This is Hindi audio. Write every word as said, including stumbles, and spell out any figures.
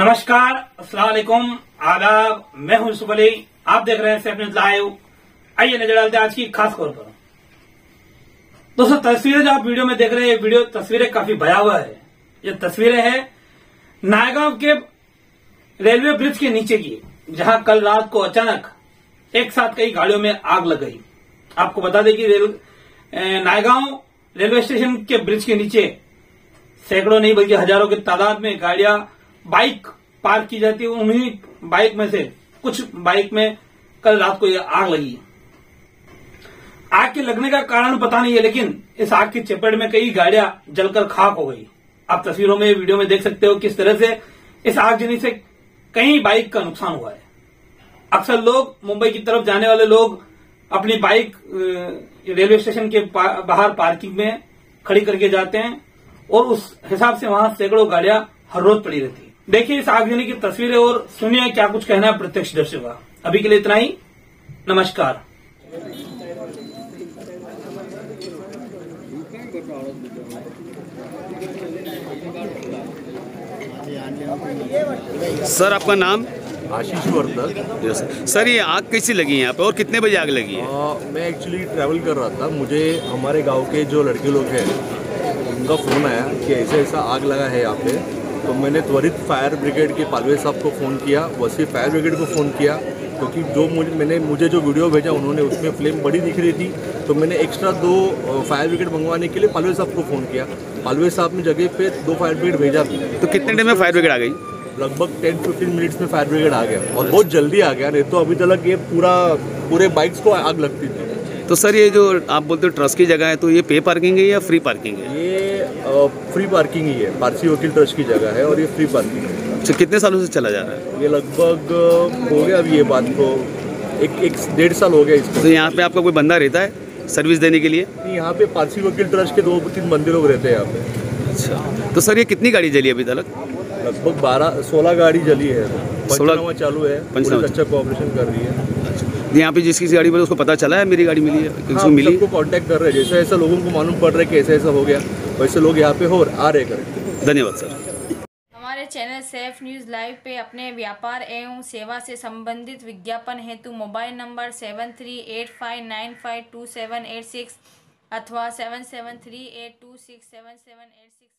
नमस्कार, अस्सलाम वालेकुम, आदाब। मैं हूं यूसुफ अली, आप देख रहे हैं सैफ न्यूज लाइव। आइए नजर डालते हैं आज की खास खबर पर। दोस्तों, तस्वीरें जो आप वीडियो में देख रहे हैं, वीडियो तस्वीरें काफी भयावह है। ये तस्वीरें हैं नायगांव के रेलवे ब्रिज के नीचे की, जहां कल रात को अचानक एक साथ कई गाड़ियों में आग लग गई। आपको बता दें कि रेल नायगांव रेलवे स्टेशन के ब्रिज के नीचे सैकड़ों नहीं बल्कि हजारों की तादाद में गाड़ियां, बाइक पार्क की जाती है। उन्हीं बाइक में से कुछ बाइक में कल रात को यह आग लगी। आग के लगने का कारण पता नहीं है, लेकिन इस आग की चपेट में कई गाड़ियां जलकर खाक हो गई। आप तस्वीरों में, वीडियो में देख सकते हो किस तरह से इस आगजनी से कई बाइक का नुकसान हुआ है। अक्सर लोग, मुंबई की तरफ जाने वाले लोग, अपनी बाइक रेलवे स्टेशन के बाहर पार्किंग में खड़ी करके जाते हैं और उस हिसाब से वहां सैकड़ों गाड़ियां हर रोज पड़ी रहती है। देखिए इस आगजनी की तस्वीरें और सुनिए क्या कुछ कहना है प्रत्यक्षदर्शी का। अभी के लिए इतना ही, नमस्कार। सर, आपका नाम? आशीष वर्धक। यस सर, ये आग कैसी लगी है यहाँ पे और कितने बजे आग लगी है? आ, मैं एक्चुअली ट्रैवल कर रहा था। मुझे हमारे गांव के जो लड़के लोग हैं उनका फ़ोन आया कि ऐसा ऐसा आग लगा है यहाँ पे, तो मैंने त्वरित फायर ब्रिगेड के पालवे साहब को फ़ोन किया, वैसे फायर ब्रिगेड को फ़ोन किया, क्योंकि तो जो मुझे मैंने मुझे जो वीडियो भेजा उन्होंने उसमें फ्लेम बड़ी दिख रही थी, तो मैंने एक्स्ट्रा दो फायर ब्रिगेड मंगवाने के लिए पालवे साहब को फ़ोन किया। पालवे साहब ने जगह पे दो फायर ब्रिगेड भेजा भी। तो कितने टाइम में फायर ब्रिगेड आ गई? लगभग टेन फिफ्टीन मिनट्स में फायर ब्रिगेड आ गया और बहुत जल्दी आ गया, नहीं तो अभी तक ये पूरा पूरे बाइक्स को आग लगती थी। तो सर, ये जो आप बोलते हो ट्रस्ट की जगह है, तो ये पे पार्किंग है या फ्री पार्किंग है? ये आ, फ्री पार्किंग ही है। पारसी वकील ट्रस्ट की जगह है और ये फ्री पार्किंग है। अच्छा, कितने सालों से चला जा रहा है ये? लगभग हो गया अभी ये बात को एक एक डेढ़ साल हो गया इसको। तो यहाँ पे आपका कोई बंदा रहता है सर्विस देने के लिए? यहाँ पे पारसी वकील ट्रस्ट के दो तीन बंदे लोग रहते हैं यहाँ पे। अच्छा, तो सर ये कितनी गाड़ी जली अभी तक? लगभग बारह सोलह गाड़ी जली है, पंचनामा चालू है, अच्छा कोऑपरेशन कर रही है। यहाँ पे जिसकी गाड़ी मिली उसको पता चला है मेरी गाड़ी मिली है, किसको हाँ, मिली? सबको कांटेक्ट कर रहे हैं, जैसे ऐसा लोगों को मालूम पड़ रहा है कि ऐसा ऐसा हो गया, वैसे लोग यहाँ पे हो आ रहे हैं। धन्यवाद सर। हमारे चैनल सैफ न्यूज़ लाइव पे अपने व्यापार एवं सेवा से संबंधित विज्ञापन हेतु mobile number seven three eight five nine five two seven eight six अथवा seven seven three eight two six seven seven eight six